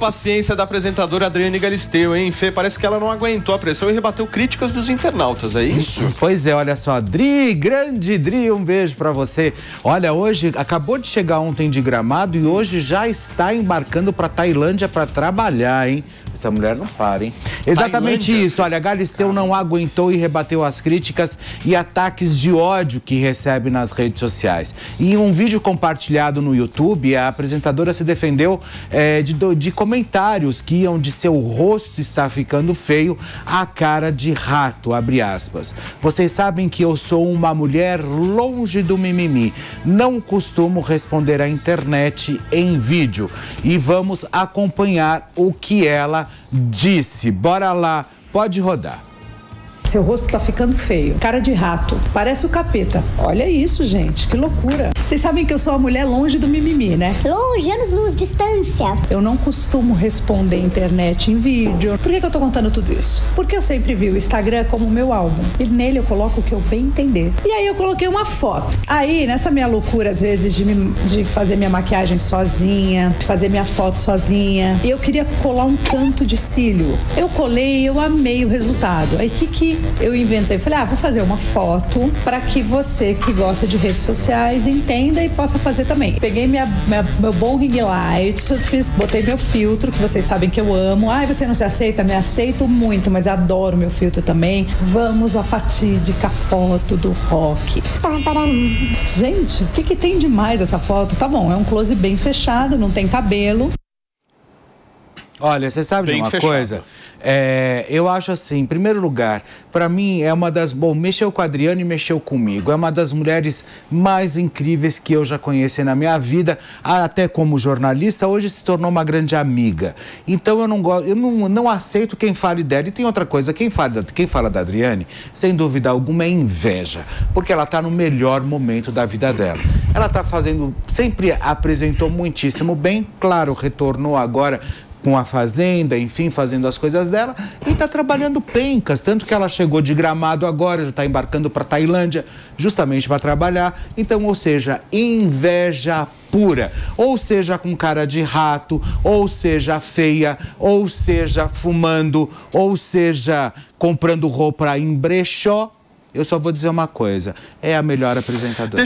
paciência da apresentadora Adriane Galisteu, hein, Fê? Parece que ela não aguentou a pressão e rebateu críticas dos internautas, é isso? Pois é, olha só, Dri, grande Dri, um beijo pra você. Olha, hoje, acabou de chegar ontem de Gramado e hoje já está embarcando pra Tailândia pra trabalhar, hein? Essa mulher não para, hein? Exatamente Tailândia. Isso, olha, Galisteu não aguentou e rebateu as críticas e ataques de ódio que recebe nas redes sociais. E em um vídeo compartilhado no YouTube, a apresentadora se defendeu de comentários que iam de seu rosto está ficando feio à cara de rato, abre aspas. Vocês sabem que eu sou uma mulher longe do mimimi, não costumo responder à internet em vídeo e vamos acompanhar o que ela disse. Bora lá, pode rodar. Seu rosto tá ficando feio, cara de rato, parece o capeta. Olha isso, gente, que loucura. Vocês sabem que eu sou uma mulher longe do mimimi, né? Longe, anos-luz, distância. Eu não costumo responder internet em vídeo. Por que eu tô contando tudo isso? Porque eu sempre vi o Instagram como meu álbum. E nele eu coloco o que eu bem entender. E aí eu coloquei uma foto. Aí, nessa minha loucura, às vezes, de fazer minha maquiagem sozinha, de fazer minha foto sozinha, eu queria colar um canto de cílio. Eu colei, eu amei o resultado. Aí, que eu inventei? Falei, vou fazer uma foto para que você que gosta de redes sociais entenda e possa fazer também. Peguei meu bom ring light, botei meu filtro, que vocês sabem que eu amo. Você não se aceita? Me aceito muito, mas adoro meu filtro também. Vamos à fatídica foto do rock. Gente, o que tem de mais essa foto? Tá bom, é um close bem fechado, não tem cabelo. Olha, você sabe de uma coisa? Eu acho assim, em primeiro lugar, pra mim é uma das... Bom, mexeu com a Adriane e mexeu comigo. É uma das mulheres mais incríveis que eu já conheci na minha vida, até como jornalista, hoje se tornou uma grande amiga. Então eu não gosto, eu não aceito quem fale dela. E tem outra coisa, quem fala da Adriane, sem dúvida alguma, é inveja. Porque ela tá no melhor momento da vida dela. Ela tá fazendo, sempre apresentou muitíssimo bem, claro, retornou agora com a fazenda, enfim, fazendo as coisas dela, e tá trabalhando pencas, tanto que ela chegou de Gramado agora, já tá embarcando pra Tailândia, justamente para trabalhar. Então, ou seja, inveja pura, ou seja com cara de rato, ou seja feia, ou seja fumando, ou seja comprando roupa em brechó, eu só vou dizer uma coisa, é a melhor apresentadora.